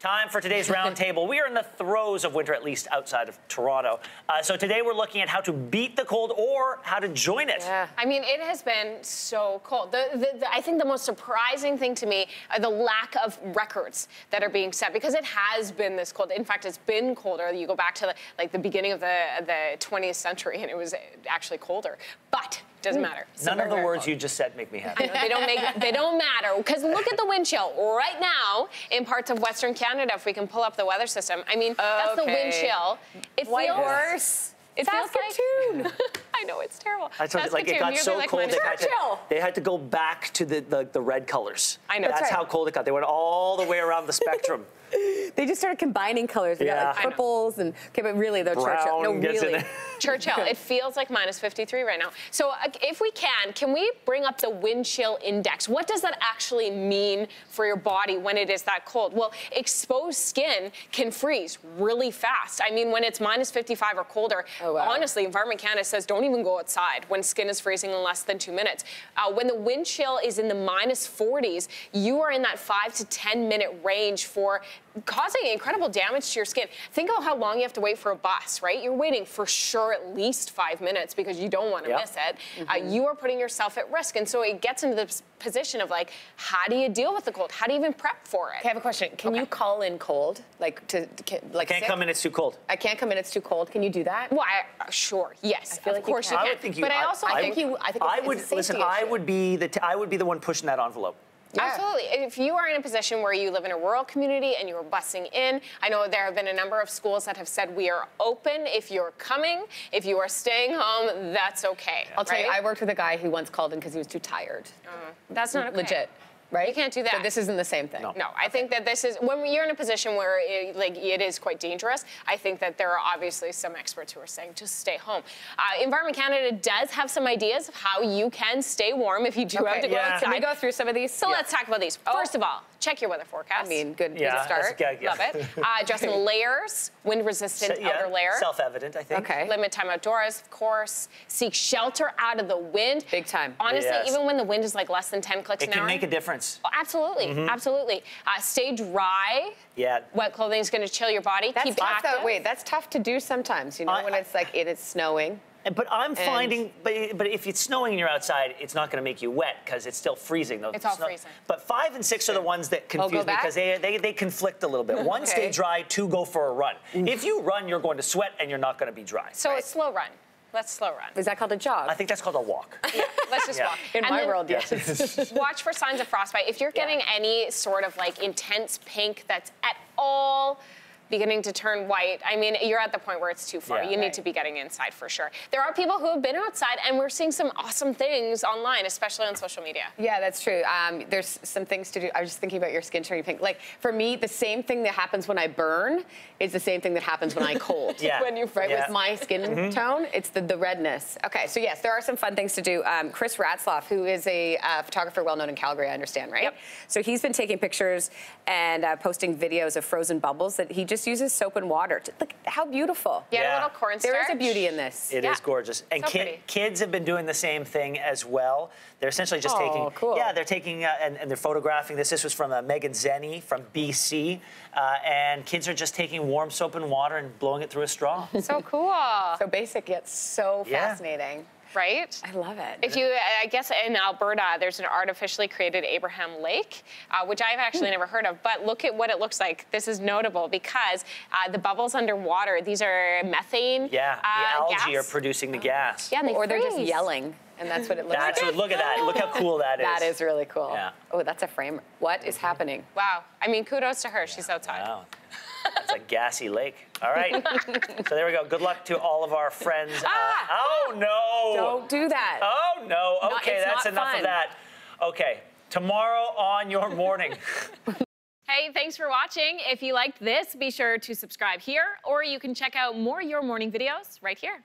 Time for today's roundtable. We are in the throes of winter, at least outside of Toronto. So today we're looking at how to beat the cold or how to join it. Yeah. I mean, it has been so cold. I think the most surprising thing to me are the lack of records that are being set, because it has been this cold. In fact, it's been colder. You go back to the beginning of the 20th century and it was actually colder. But doesn't matter. None of the words you just said make me happy. They don't matter, because look at the wind chill right now in parts of Western Canada. If we can pull up the weather system, I mean, that's the wind chill. It feels worse. It feels like I know, it's terrible. I told you, it got so cold they had to go back to the red colors. I know. That's how cold it got. They went all the way around the spectrum. They just started combining colors. We got like purples and but really though, Churchill. No, really. Churchill. It feels like -53 right now. So if we can we bring up the wind chill index? What does that actually mean for your body when it is that cold? Well, exposed skin can freeze really fast. I mean, when it's -55 or colder, honestly, Environment Canada says don't even go outside when skin is freezing in less than 2 minutes. When the wind chill is in the -40s, you are in that 5 to 10 minute range for causing incredible damage to your skin. Think about how long you have to wait for a bus, right? You're waiting for sure at least 5 minutes because you don't want to miss it. You are putting yourself at risk. And so it gets into this position of like, how do you deal with the cold? How do you even prep for it? Okay, I have a question. Can you call in cold? Like I can't come in, it's too cold. I can't come in, it's too cold. Can you do that? Well, sure, yes. Of course you can. I would think you. But I also think you. I would listen. I would be the one pushing that envelope. Yeah. Absolutely. If you are in a position where you live in a rural community and you're busing in, I know there have been a number of schools that have said we are open if you're coming. If you are staying home, that's okay. Yeah. I'll tell you, I worked with a guy who once called in because he was too tired. That's not okay. Legit. Right? You can't do that. So this isn't the same thing. No, I think that this is, when you're in a position where it is quite dangerous, I think that there are obviously some experts who are saying just stay home. Environment Canada does have some ideas of how you can stay warm if you do have to go outside. Can we go through some of these? So let's talk about these. First of all, check your weather forecast. I mean, good to start. Love it. Dress in layers, wind-resistant outer layer. Self-evident, I think. Okay. Limit time outdoors, of course. Seek shelter out of the wind. Big time. Honestly, even when the wind is like less than 10 clicks an hour. It can make a difference. Oh, absolutely, absolutely. Stay dry. Yeah. Wet clothing is going to chill your body. Keep active. Wait, that's tough to do sometimes. You know, when it's like it's snowing. But I'm finding, but if it's snowing and you're outside, it's not going to make you wet because it's still freezing. Though it's all freezing. But 5 and 6 are the ones that confuse me because they conflict a little bit. One, stay dry. Two, go for a run. If you run, you're going to sweat and you're not going to be dry. So a slow run. Let's slow run. Is that called a jog? I think that's called a walk. Yeah, let's just walk. In my world, yes. Watch for signs of frostbite. If you're getting any sort of like intense pink that's at all beginning to turn white, I mean, you're at the point where it's too far. You need to be getting inside for sure. There are people who have been outside, and we're seeing some awesome things online, especially on social media. Yeah, that's true. There's some things to do. I was just thinking about your skin turning pink. Like, for me, the same thing that happens when I burn is the same thing that happens when I cold. When you with my skin tone, it's the redness. Okay, so yes, there are some fun things to do. Chris Ratzloff, who is a photographer well-known in Calgary, I understand, right? Yep. So he's been taking pictures and posting videos of frozen bubbles that he just uses soap and water. Look how beautiful. Yeah, a little cornstarch. There is a beauty in this. It is gorgeous. And so kids have been doing the same thing as well. They're essentially just taking, they're taking and they're photographing this. This was from Megan Zenny from BC. And kids are just taking warm soap and water and blowing it through a straw. So cool. So basic yet so fascinating. Right? I love it. If you, I guess in Alberta, there's an artificially created Abraham Lake, which I've actually never heard of, but look at what it looks like. This is notable because the bubbles underwater, these are methane. Yeah, the algae are producing the gas. Yeah, and they freeze. They're just yelling. And that's what it looks like. Look at that. Look how cool that is. That is really cool. Yeah. Oh, that's a frame. What is happening? Wow. I mean, kudos to her. Yeah. She's outside. Wow. It's a gassy lake. All right. So there we go. Good luck to all of our friends. Oh, no. Don't do that. Oh, no. Okay, that's enough of that. Okay. Tomorrow on Your Morning. Hey, thanks for watching. If you liked this, be sure to subscribe here, or you can check out more Your Morning videos right here.